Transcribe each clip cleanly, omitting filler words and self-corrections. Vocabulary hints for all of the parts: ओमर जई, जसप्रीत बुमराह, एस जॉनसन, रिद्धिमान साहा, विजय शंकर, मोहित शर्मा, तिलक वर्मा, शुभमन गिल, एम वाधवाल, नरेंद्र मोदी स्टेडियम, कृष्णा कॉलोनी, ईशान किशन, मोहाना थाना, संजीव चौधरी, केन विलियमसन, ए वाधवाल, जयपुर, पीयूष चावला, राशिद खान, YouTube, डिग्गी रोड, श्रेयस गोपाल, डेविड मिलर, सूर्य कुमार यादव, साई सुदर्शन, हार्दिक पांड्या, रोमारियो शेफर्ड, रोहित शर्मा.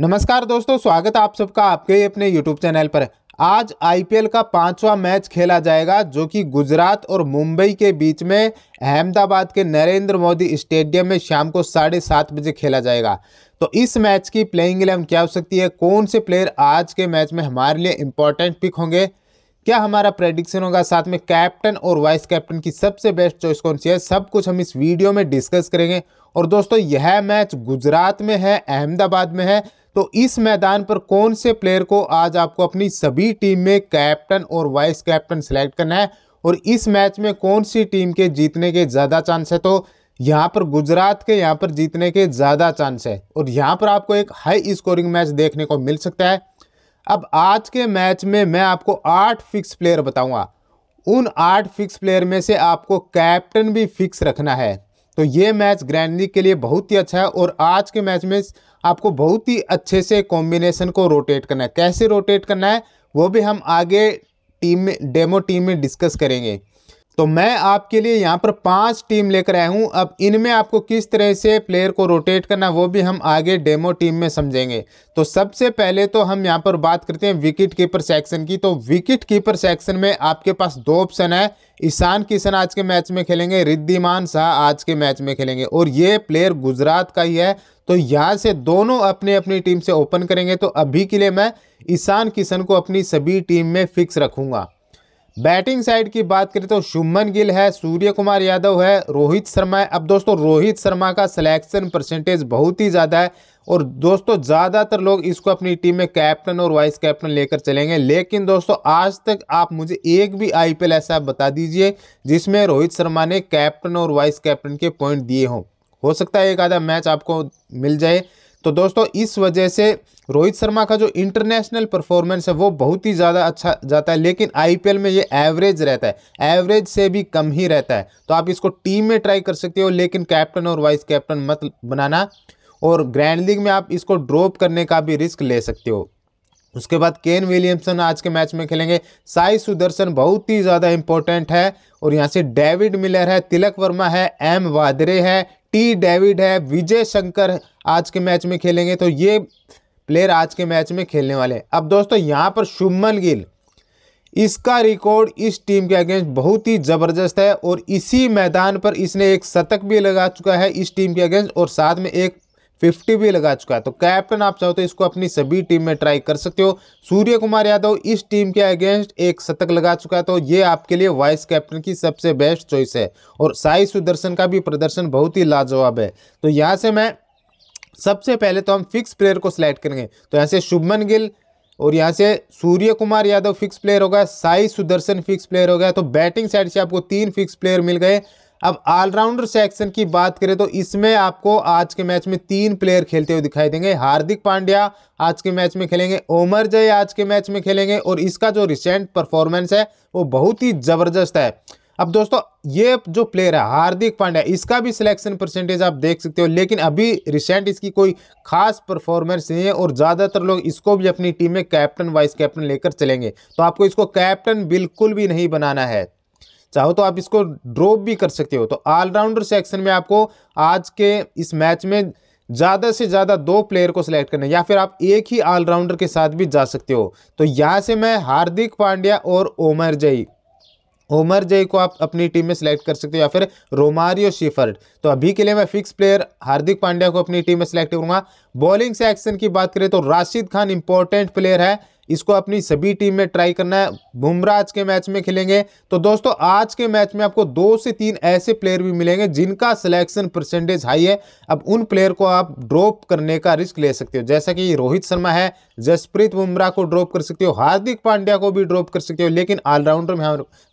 नमस्कार दोस्तों, स्वागत है आप सबका आपके अपने YouTube चैनल पर। आज IPL का 5वां मैच खेला जाएगा जो कि गुजरात और मुंबई के बीच में अहमदाबाद के नरेंद्र मोदी स्टेडियम में शाम को 7:30 बजे खेला जाएगा। तो इस मैच की प्लेइंग 11 क्या हो सकती है, कौन से प्लेयर आज के मैच में हमारे लिए इंपॉर्टेंट पिक होंगे, क्या हमारा प्रेडिक्शन होगा, साथ में कैप्टन और वाइस कैप्टन की सबसे बेस्ट चॉइस कौन सी है, सब कुछ हम इस वीडियो में डिस्कस करेंगे। और दोस्तों यह मैच गुजरात में है, अहमदाबाद में है, तो इस मैदान पर कौन से प्लेयर को आज आपको अपनी सभी टीम में कैप्टन और वाइस कैप्टन सिलेक्ट करना है और इस मैच में कौन सी टीम के जीतने के ज़्यादा चांस है। तो यहाँ पर गुजरात के यहाँ पर जीतने के ज़्यादा चांस है और यहाँ पर आपको एक हाई स्कोरिंग मैच देखने को मिल सकता है। अब आज के मैच में मैं आपको 8 फिक्स प्लेयर बताऊंगा, उन 8 फिक्स प्लेयर में से आपको कैप्टन भी फिक्स रखना है। तो ये मैच ग्रैंड लीग के लिए बहुत ही अच्छा है और आज के मैच में आपको बहुत ही अच्छे से कॉम्बिनेशन को रोटेट करना है। कैसे रोटेट करना है वो भी हम आगे टीम में डेमो टीम में डिस्कस करेंगे। तो मैं आपके लिए यहाँ पर 5 टीम लेकर आया हूँ। अब इनमें आपको किस तरह से प्लेयर को रोटेट करना वो भी हम आगे डेमो टीम में समझेंगे। तो सबसे पहले तो हम यहाँ पर बात करते हैं विकेट कीपर सेक्शन की। तो विकेट कीपर सेक्शन में आपके पास 2 ऑप्शन है। ईशान किशन आज के मैच में खेलेंगे, रिद्धिमान साहा आज के मैच में खेलेंगे और ये प्लेयर गुजरात का ही है। तो यहाँ से दोनों अपने अपनी टीम से ओपन करेंगे। तो अभी के लिए मैं ईशान किशन को अपनी सभी टीम में फिक्स रखूँगा। बैटिंग साइड की बात करें तो शुभमन गिल है, सूर्य कुमार यादव है, रोहित शर्मा है। अब दोस्तों रोहित शर्मा का सिलेक्शन परसेंटेज बहुत ही ज़्यादा है और दोस्तों ज़्यादातर लोग इसको अपनी टीम में कैप्टन और वाइस कैप्टन लेकर चलेंगे। लेकिन दोस्तों आज तक आप मुझे एक भी IPL ऐसा बता दीजिए जिसमें रोहित शर्मा ने कैप्टन और वाइस कैप्टन के पॉइंट दिए हों। हो सकता है एक आधा मैच आपको मिल जाए। तो दोस्तों इस वजह से रोहित शर्मा का जो इंटरनेशनल परफॉर्मेंस है वो बहुत ही ज़्यादा अच्छा जाता है, लेकिन IPL में ये एवरेज रहता है, एवरेज से भी कम ही रहता है। तो आप इसको टीम में ट्राई कर सकते हो, लेकिन कैप्टन और वाइस कैप्टन मत बनाना और ग्रैंड लीग में आप इसको ड्रॉप करने का भी रिस्क ले सकते हो। उसके बाद केन विलियमसन आज के मैच में खेलेंगे, साई सुदर्शन बहुत ही ज़्यादा इंपॉर्टेंट है और यहाँ से डेविड मिलर है, तिलक वर्मा है, एम वाधवाल है, टी डेविड है, विजय शंकर आज के मैच में खेलेंगे। तो ये प्लेयर आज के मैच में खेलने वाले हैं। अब दोस्तों यहाँ पर शुभमन गिल, इसका रिकॉर्ड इस टीम के अगेंस्ट बहुत ही ज़बरदस्त है और इसी मैदान पर इसने एक शतक भी लगा चुका है इस टीम के अगेंस्ट और साथ में एक 50 भी लगा चुका है। तो कैप्टन आप चाहो तो इसको अपनी सभी टीम में ट्राई कर सकते हो। सूर्य कुमार यादव इस टीम के अगेंस्ट एक शतक लगा चुका है, तो ये आपके लिए वाइस कैप्टन की सबसे बेस्ट चॉइस है और साई सुदर्शन का भी प्रदर्शन बहुत ही लाजवाब है। तो यहाँ से मैं सबसे पहले तो हम फिक्स प्लेयर को सिलेक्ट करेंगे। तो यहाँ से शुभमन गिल और यहाँ से सूर्य कुमार यादव फिक्स प्लेयर हो गया, साई सुदर्शन फिक्स प्लेयर हो गया। तो बैटिंग साइड से आपको 3 फिक्स प्लेयर मिल गए। अब ऑलराउंडर सेक्शन की बात करें तो इसमें आपको आज के मैच में 3 प्लेयर खेलते हुए दिखाई देंगे। हार्दिक पांड्या आज के मैच में खेलेंगे, ओमर जई आज के मैच में खेलेंगे और इसका जो रिसेंट परफॉर्मेंस है वो बहुत ही ज़बरदस्त है। अब दोस्तों ये जो प्लेयर है हार्दिक पांड्या, इसका भी सिलेक्शन परसेंटेज आप देख सकते हो, लेकिन अभी रिसेंट इसकी कोई खास परफॉर्मेंस नहीं है और ज़्यादातर लोग इसको भी अपनी टीम में कैप्टन वाइस कैप्टन लेकर चलेंगे। तो आपको इसको कैप्टन बिल्कुल भी नहीं बनाना है, चाहो तो आप इसको ड्रॉप भी कर सकते हो। तो ऑलराउंडर सेक्शन में आपको आज के इस मैच में ज़्यादा से ज़्यादा 2 प्लेयर को सिलेक्ट करना है या फिर आप एक ही ऑलराउंडर के साथ भी जा सकते हो। तो यहाँ से मैं हार्दिक पांड्या और ओमर जई को आप अपनी टीम में सिलेक्ट कर सकते हो या फिर रोमारियो शेफर्ड। तो अभी के लिए मैं फिक्स प्लेयर हार्दिक पांड्या को अपनी टीम में सिलेक्ट करूंगा। बॉलिंग सेक्शन की बात करें तो राशिद खान इंपॉर्टेंट प्लेयर है, इसको अपनी सभी टीम में ट्राई करना है। बुमराह आज के मैच में खेलेंगे। तो दोस्तों आज के मैच में आपको 2 से 3 ऐसे प्लेयर भी मिलेंगे जिनका सिलेक्शन परसेंटेज हाई है। अब उन प्लेयर को आप ड्रॉप करने का रिस्क ले सकते हो, जैसा कि रोहित शर्मा है, जसप्रीत बुमराह को ड्रॉप कर सकते हो, हार्दिक पांड्या को भी ड्रॉप कर सकते हो, लेकिन ऑलराउंडर में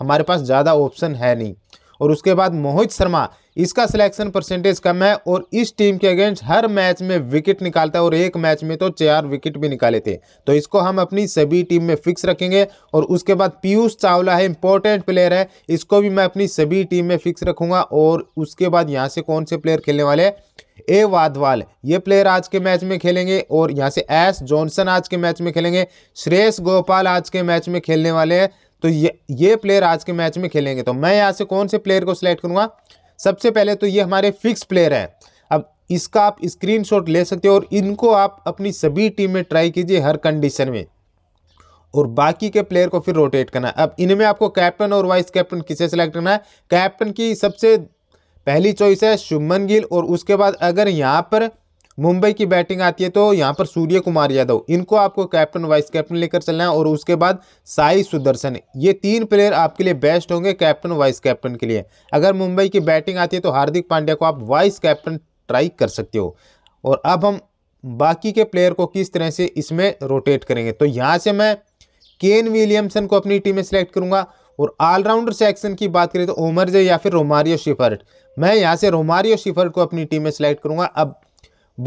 हमारे पास ज़्यादा ऑप्शन है नहीं। और उसके बाद मोहित शर्मा, इसका सिलेक्शन परसेंटेज कम है और इस टीम के अगेंस्ट हर मैच में विकेट निकालता है और एक मैच में तो 4 विकेट भी निकाले थे। तो इसको हम अपनी सभी टीम में फिक्स रखेंगे। और उसके बाद पीयूष चावला है, इंपॉर्टेंट प्लेयर है, इसको भी मैं अपनी सभी टीम में फिक्स रखूंगा। और उसके बाद यहाँ से कौन से प्लेयर खेलने वाले हैं, ए वाधवाल ये प्लेयर आज के मैच में खेलेंगे और यहाँ से एस जॉनसन आज के मैच में खेलेंगे, श्रेयस गोपाल आज के मैच में खेलने वाले हैं। तो ये प्लेयर आज के मैच में खेलेंगे। तो मैं यहाँ से कौन से प्लेयर को सिलेक्ट करूँगा, सबसे पहले तो ये हमारे फिक्स प्लेयर हैं। अब इसका आप स्क्रीनशॉट ले सकते हो और इनको आप अपनी सभी टीम में ट्राई कीजिए हर कंडीशन में, और बाकी के प्लेयर को फिर रोटेट करना है। अब इनमें आपको कैप्टन और वाइस कैप्टन किसे सेलेक्ट करना है। कैप्टन की सबसे पहली चॉइस है शुभमन गिल, और उसके बाद अगर यहाँ पर मुंबई की बैटिंग आती है तो यहाँ पर सूर्य कुमार यादव, इनको आपको कैप्टन वाइस कैप्टन लेकर चलना है, और उसके बाद साई सुदर्शन। ये तीन प्लेयर आपके लिए बेस्ट होंगे कैप्टन वाइस कैप्टन के लिए। अगर मुंबई की बैटिंग आती है तो हार्दिक पांड्या को आप वाइस कैप्टन ट्राई कर सकते हो। और अब हम बाकी के प्लेयर को किस तरह से इसमें रोटेट करेंगे, तो यहाँ से मैं केन विलियमसन को अपनी टीम में सेलेक्ट करूंगा। और ऑलराउंडर सेक्शन की बात करें तो ओमर जई या फिर रोमारियो शेफर्ड, मैं यहाँ से रोमारियो शेफर्ड को अपनी टीम में सेलेक्ट करूंगा। अब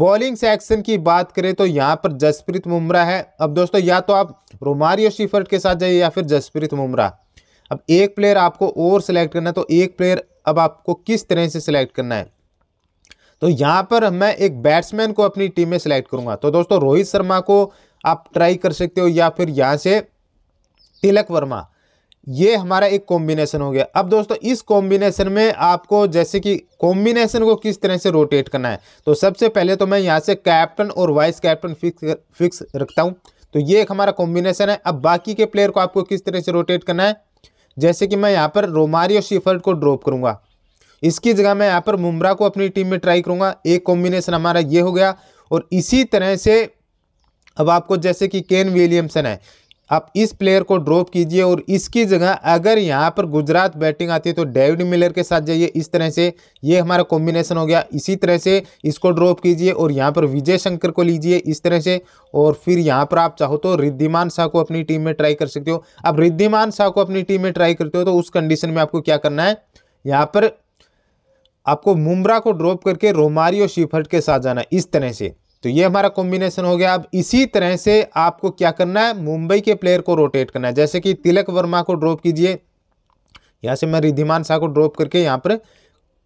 बॉलिंग सेक्शन की बात करें तो यहाँ पर जसप्रीत बुमराह है। अब दोस्तों या तो आप रोमारियो शेफर्ड के साथ जाइए या फिर जसप्रीत बुमराह। अब एक प्लेयर आपको और सेलेक्ट करना है, तो एक प्लेयर अब आपको किस तरह से सेलेक्ट करना है, तो यहाँ पर मैं एक बैट्समैन को अपनी टीम में सेलेक्ट करूंगा। तो दोस्तों रोहित शर्मा को आप ट्राई कर सकते हो या फिर यहाँ से तिलक वर्मा, ये हमारा एक कॉम्बिनेशन हो गया। अब दोस्तों इस कॉम्बिनेशन में आपको जैसे कि कॉम्बिनेशन को किस तरह से रोटेट करना है, तो सबसे पहले तो मैं यहाँ से कैप्टन और वाइस कैप्टन फिक्स रखता हूँ। तो ये एक हमारा कॉम्बिनेशन है। अब बाकी के प्लेयर को आपको किस तरह से रोटेट करना है, जैसे कि मैं यहाँ पर रोमारियो शेफर्ड को ड्रॉप करूँगा, इसकी जगह मैं यहाँ पर बुमराह को अपनी टीम में ट्राई करूँगा। एक कॉम्बिनेशन हमारा ये हो गया। और इसी तरह से अब आपको जैसे कि केन विलियमसन है, आप इस प्लेयर को ड्रॉप कीजिए और इसकी जगह अगर यहाँ पर गुजरात बैटिंग आती है तो डेविड मिलर के साथ जाइए। इस तरह से ये हमारा कॉम्बिनेशन हो गया। इसी तरह से इसको ड्रॉप कीजिए और यहाँ पर विजय शंकर को लीजिए इस तरह से। और फिर यहाँ पर आप चाहो तो रिद्धिमान साहा को अपनी टीम में ट्राई कर सकते हो। अब रिद्धिमान साहा को अपनी टीम में ट्राई करते हो तो उस कंडीशन में आपको क्या करना है, यहाँ पर आपको बुमराह को ड्रॉप करके रोमारियो शेफर्ड के साथ जाना है इस तरह से। तो ये हमारा कॉम्बिनेशन हो गया। अब इसी तरह से आपको क्या करना है, मुंबई के प्लेयर को रोटेट करना है। जैसे कि तिलक वर्मा को ड्रॉप कीजिए, यहाँ से मैं रिद्धिमान साहा को ड्रॉप करके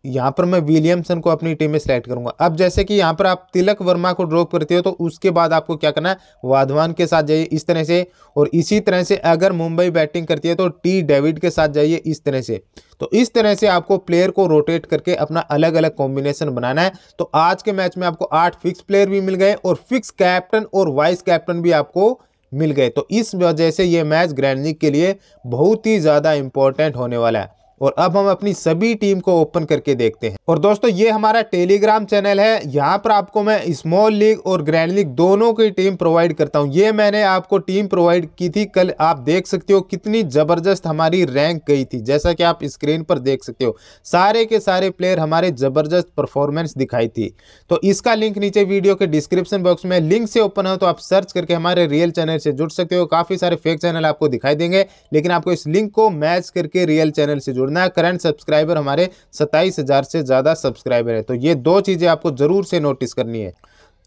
यहाँ पर मैं विलियमसन को अपनी टीम में सेलेक्ट करूंगा। अब जैसे कि यहाँ पर आप तिलक वर्मा को ड्रॉप करते हो तो उसके बाद आपको क्या करना है, वाधवाल के साथ जाइए इस तरह से। और इसी तरह से अगर मुंबई बैटिंग करती है तो टी डेविड के साथ जाइए इस तरह से। तो इस तरह से आपको प्लेयर को रोटेट करके अपना अलग अलग कॉम्बिनेशन बनाना है। तो आज के मैच में आपको 8 फिक्स प्लेयर भी मिल गए और फिक्स कैप्टन और वाइस कैप्टन भी आपको मिल गए। तो इस वजह से ये मैच ग्रैंड लीग के लिए बहुत ही ज़्यादा इंपॉर्टेंट होने वाला है। और अब हम अपनी सभी टीम को ओपन करके देखते हैं। और दोस्तों ये हमारा टेलीग्राम चैनल है, यहाँ पर आपको मैं स्मॉल लीग और ग्रैंड लीग दोनों की टीम प्रोवाइड करता हूँ। ये मैंने आपको टीम प्रोवाइड की थी कल, आप देख सकते हो कितनी ज़बरदस्त हमारी रैंक गई थी, जैसा कि आप स्क्रीन पर देख सकते हो। सारे के सारे प्लेयर हमारे ज़बरदस्त परफॉर्मेंस दिखाई थी। तो इसका लिंक नीचे वीडियो के डिस्क्रिप्शन बॉक्स में लिंक से ओपन हो, तो आप सर्च करके हमारे रियल चैनल से जुड़ सकते हो। काफ़ी सारे फेक चैनल आपको दिखाई देंगे, लेकिन आपको इस लिंक को मैच करके रियल चैनल से ना करंट सब्सक्राइबर हमारे 27,000 से ज्यादा सब्सक्राइबर है। तो ये दो चीजें आपको जरूर से नोटिस करनी है।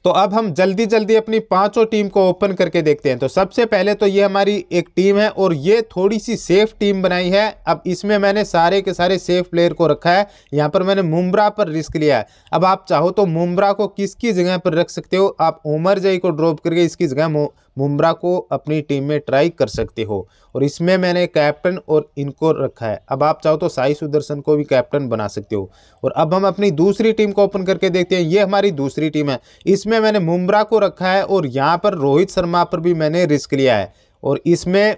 तो अब हम जल्दी जल्दी अपनी पांचों टीम को ओपन करके देखते हैं। तो सबसे पहले तो ये हमारी एक टीम है और ये थोड़ी सी सेफ टीम बनाई है। अब इसमें मैंने सारे के सारे सेफ प्लेयर को रखा है। यहाँ पर मैंने बुमराह पर रिस्क लिया है। अब आप चाहो तो बुमराह को किसकी जगह पर रख सकते हो, आप ओमर जई को ड्रॉप करके इसकी जगह बुमराह को अपनी टीम में ट्राई कर सकते हो। और इसमें मैंने कैप्टन और इनको रखा है। अब आप चाहो तो साई सुदर्शन को भी कैप्टन बना सकते हो। और अब हम अपनी दूसरी टीम को ओपन करके देखते हैं। ये हमारी दूसरी टीम है, इसमें मैंने बुमराह को रखा है और यहाँ पर रोहित शर्मा पर भी मैंने रिस्क लिया है। और इसमें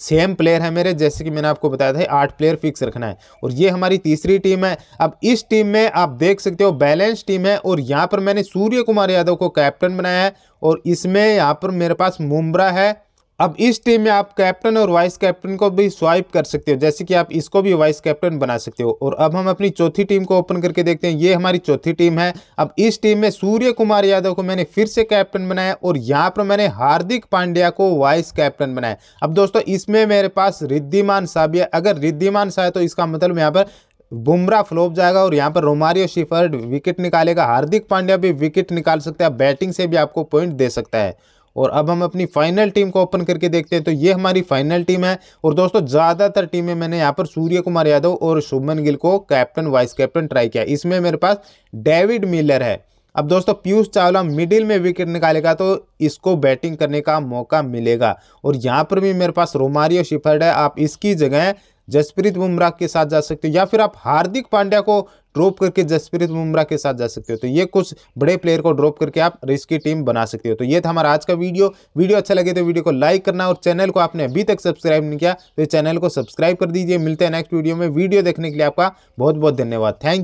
सेम प्लेयर है मेरे, जैसे कि मैंने आपको बताया था 8 प्लेयर फिक्स रखना है। और ये हमारी तीसरी टीम है। अब इस टीम में आप देख सकते हो बैलेंस टीम है। और यहाँ पर मैंने सूर्य कुमार यादव को कैप्टन बनाया है और इसमें यहाँ पर मेरे पास बुमराह है। अब इस टीम में आप कैप्टन और वाइस कैप्टन को भी स्वाइप कर सकते हो, जैसे कि आप इसको भी वाइस कैप्टन बना सकते हो। और अब हम अपनी चौथी टीम को ओपन करके देखते हैं। ये हमारी चौथी टीम है। अब इस टीम में सूर्य कुमार यादव को मैंने फिर से कैप्टन बनाया और यहाँ पर मैंने हार्दिक पांड्या को वाइस कैप्टन बनाया। अब दोस्तों इसमें मेरे पास रिद्धिमान साहा भी है। अगर रिद्धिमान साहा है तो इसका मतलब यहाँ पर बुमराह फ्लॉप जाएगा और यहाँ पर रोमारियो शेफर्ड विकेट निकालेगा, हार्दिक पांड्या भी विकेट निकाल सकता है, बैटिंग से भी आपको पॉइंट दे सकता है। और अब हम अपनी फाइनल टीम को ओपन करके देखते हैं। तो ये हमारी फाइनल टीम है। और दोस्तों ज़्यादातर टीम में मैंने यहाँ पर सूर्य कुमार यादव और शुभमन गिल को कैप्टन वाइस कैप्टन ट्राई किया। इसमें मेरे पास डेविड मिलर है। अब दोस्तों पीयूष चावला मिडिल में विकेट निकालेगा तो इसको बैटिंग करने का मौका मिलेगा। और यहाँ पर भी मेरे पास रोमारियो शेफर्ड है। आप इसकी जगह जसप्रीत बुमराह के साथ जा सकते हो, या फिर आप हार्दिक पांड्या को ड्रॉप करके जसप्रीत बुमराह के साथ जा सकते हो। तो ये कुछ बड़े प्लेयर को ड्रॉप करके आप रिस्की टीम बना सकते हो। तो ये था हमारा आज का वीडियो अच्छा लगे तो वीडियो को लाइक करना, और चैनल को आपने अभी तक सब्सक्राइब नहीं किया तो चैनल को सब्सक्राइब कर दीजिए। मिलते हैं नेक्स्ट वीडियो में। वीडियो देखने के लिए आपका बहुत बहुत धन्यवाद। थैंक